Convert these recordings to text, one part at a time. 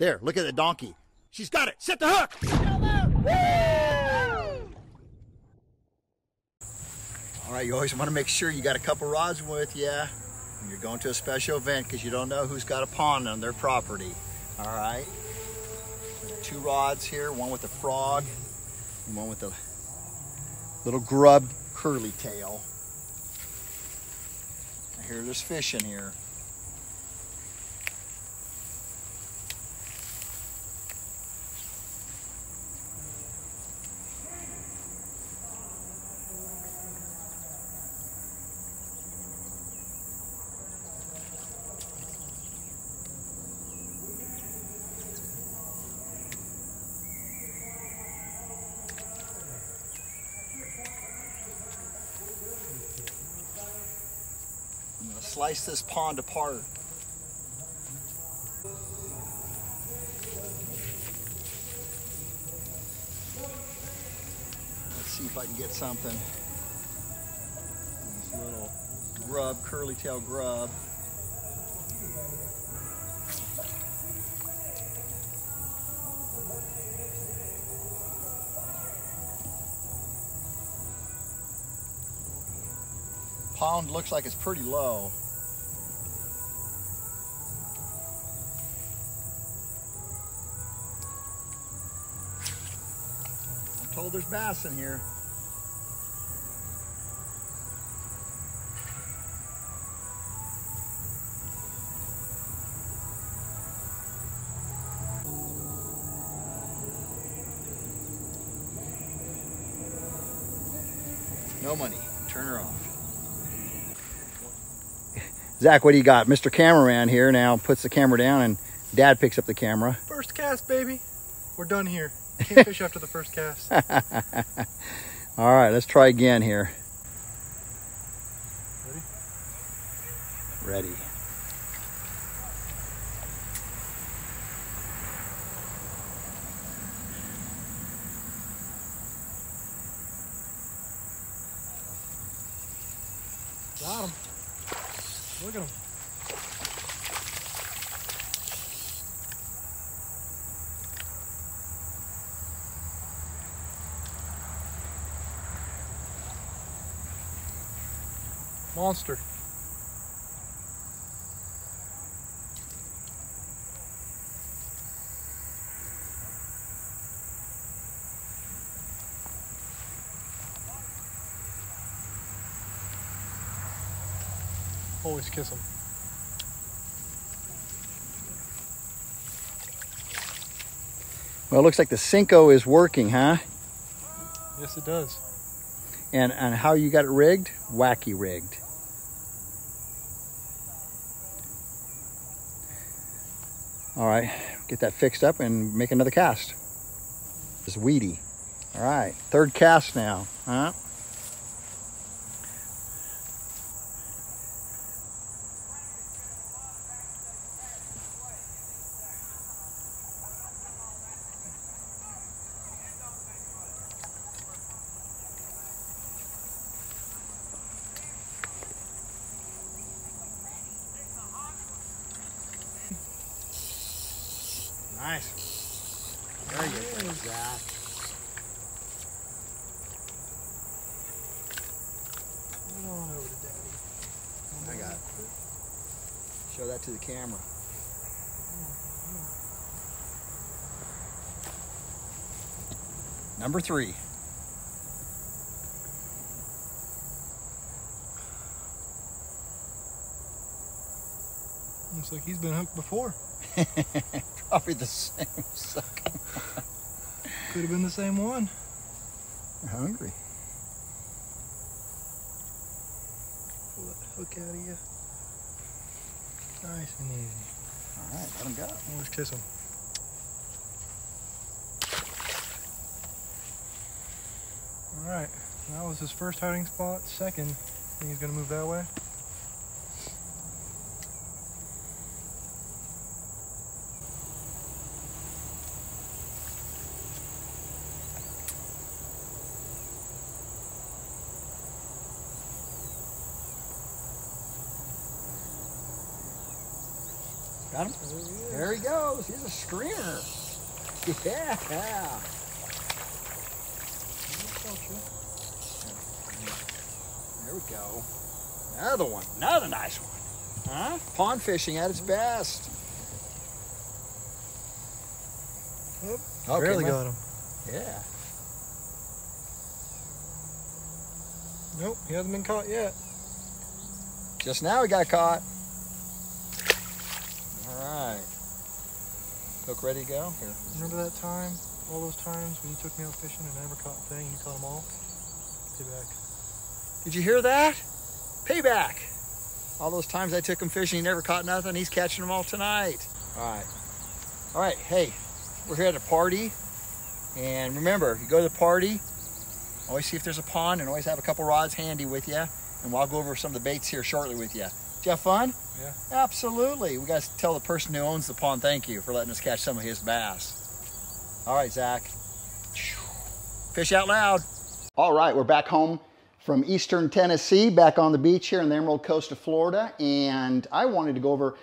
There, look at the donkey. She's got it. Set the hook. All right, you always want to make sure you got a couple rods with you when you're going to a special event because you don't know who's got a pond on their property. All right. Two rods here, one with the frog and one with the little grub curly tail. I hear there's fish in here. Slice this pond apart. Let's see if I can get something. These little grub, curly tail grub. Pond looks like it's pretty low. I'm told there's bass in here. No money. Turn her off. Zach, what do you got? Mr. Cameraman here now puts the camera down and Dad picks up the camera. First cast, baby. We're done here. Can't fish after the first cast. All right, let's try again here. Ready? Ready. Got him. Look at him. Monster. Always kiss him. Well, it looks like the Senko is working, huh? Yes, it does. And how you got it rigged? Wacky rigged. All right, get that fixed up and make another cast. It's weedy. All right, third cast now, huh? Nice. There you go, Zach. Come on over to Daddy. I got it. Show that to the camera. Number three. Looks like he's been hooked before. Probably the same sucker. Could have been the same one. You're hungry. Pull that hook out of you. Nice and easy. All right, let him go. Let's kiss him. All right, that was his first hiding spot. Second, I think he's going to move that way. Got him? There he goes. He's a screamer. Yeah. There we go. Another one. Another nice one. Huh? Pond fishing at its best. Yep. Okay, barely got him. Yeah. Nope, he hasn't been caught yet. Just now he got caught. All right. Hook ready to go? Here. Remember that time, all those times when you took me out fishing and I never caught a thing and you caught them all? Payback. Did you hear that? Payback. All those times I took him fishing, he never caught nothing. He's catching them all tonight. All right. All right, hey, we're here at a party. And remember, you go to the party, always see if there's a pond and always have a couple rods handy with you. And we'll go over some of the baits here shortly with you. Did you have fun? Yeah. Absolutely. We got to tell the person who owns the pond thank you for letting us catch some of his bass. All right, Zach. Fish out loud. All right, we're back home from Eastern Tennessee, back on the beach here in the Emerald Coast of Florida. And I wanted to go over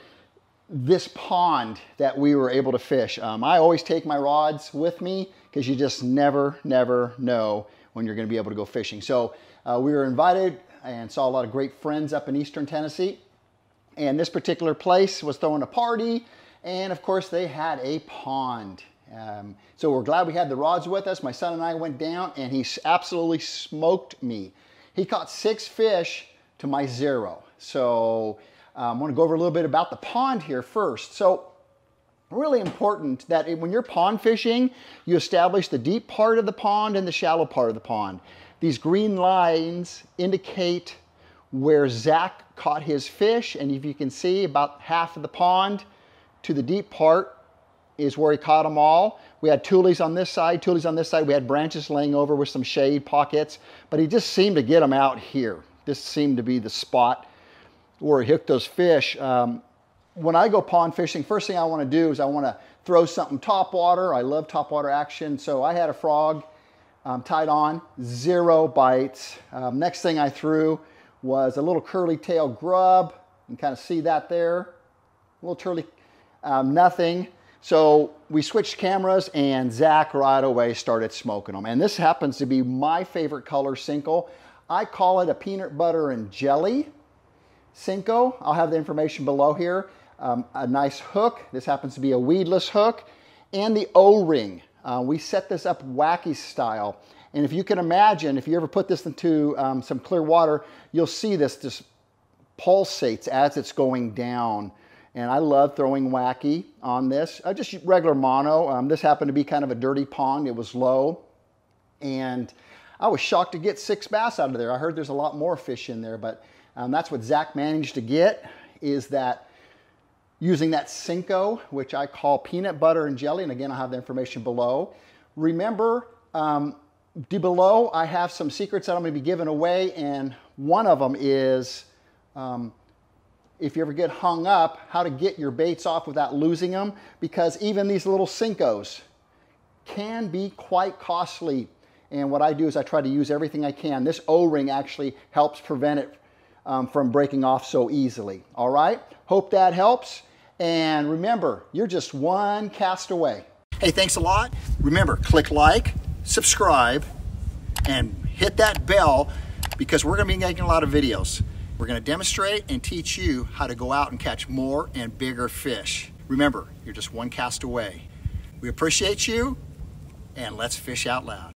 this pond that we were able to fish. I always take my rods with me because you just never know when you're going to be able to go fishing. So we were invited and saw a lot of great friends up in Eastern Tennessee. And this particular place was throwing a party. And of course they had a pond. So we're glad we had the rods with us. My son and I went down and he absolutely smoked me. He caught 6 fish to my 0. So I want to go over a little bit about the pond here first. So really important that when you're pond fishing, you establish the deep part of the pond and the shallow part of the pond. These green lines indicate where Zach caught his fish, and if you can see, about half of the pond to the deep part is where he caught them all. We had tules on this side, tules on this side. We had branches laying over with some shade pockets, but he just seemed to get them out here. This seemed to be the spot where he hooked those fish. When I go pond fishing, first thing I want to do is I want to throw something topwater. I love topwater action, so I had a frog tied on, 0 bites. Next thing I threw was a little curly tail grub. You can kind of see that there. A little curly, nothing. So we switched cameras and Zach right away started smoking them. And this happens to be my favorite color, Senko. I call it a peanut butter and jelly Senko. I'll have the information below here. A nice hook. This happens to be a weedless hook, and the O-ring. We set this up wacky style, and if you can imagine, if you ever put this into some clear water, you'll see this just pulsates as it's going down. And I love throwing wacky on this. Just regular mono. This happened to be kind of a dirty pond. It was low, and I was shocked to get 6 bass out of there. I heard there's a lot more fish in there, but that's what Zach managed to get, is that using that Senko, which I call peanut butter and jelly, and again, I'll have the information below. Remember, below, I have some secrets that I'm gonna be giving away, and one of them is, if you ever get hung up, how to get your baits off without losing them, because even these little Senkos can be quite costly. And what I do is I try to use everything I can. This O-ring actually helps prevent it from breaking off so easily. All right, hope that helps. And remember, you're just one cast away. Hey, thanks a lot. Remember, click like, subscribe, and hit that bell, because we're gonna be making a lot of videos. We're gonna demonstrate and teach you how to go out and catch more and bigger fish. Remember, you're just one cast away. We appreciate you, and let's fish out loud.